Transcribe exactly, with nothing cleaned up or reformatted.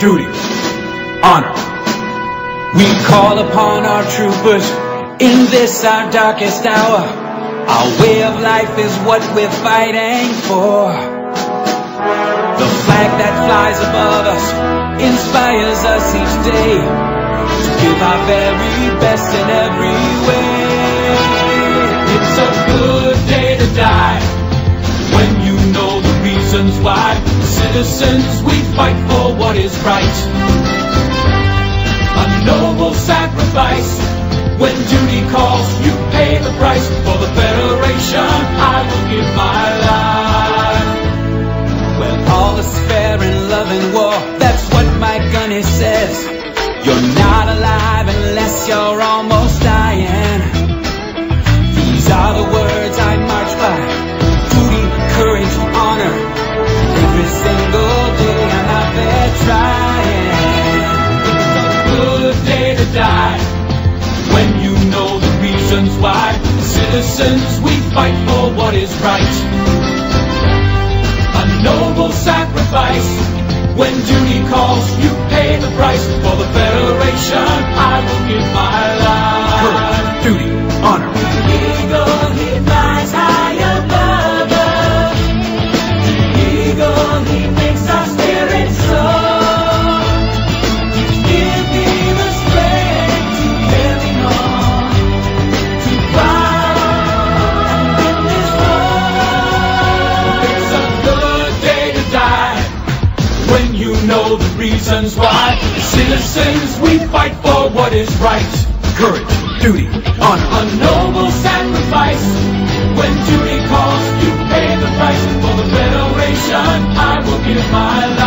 duty, honor. We call upon our troopers in this our darkest hour. Our way of life is what we're fighting for. The flag that flies above us inspires us each day to give our very best in every way. It's a good day to die when you know the reasons why. Citizens, we fight for what is right. A noble sacrifice. When duty calls, you pay the price. For the Federation, I will give my life. Well, all is fair in love and war. That's what Mike Gunny says. You're not alive unless you're almost dying. These are the words I march by. Duty, courage, honor. Every single day I'm out there trying. It's a good day to die when you know the reasons why. Citizens, we fight for what is right. A noble sacrifice. When duty calls, you pay the price. For the Federation, I will give my life. Courage, duty, honor. Reasons why. Citizens, we fight for what is right. Courage, duty, honor. A noble sacrifice. When duty calls, you pay the price. For the Federation, I will give my life.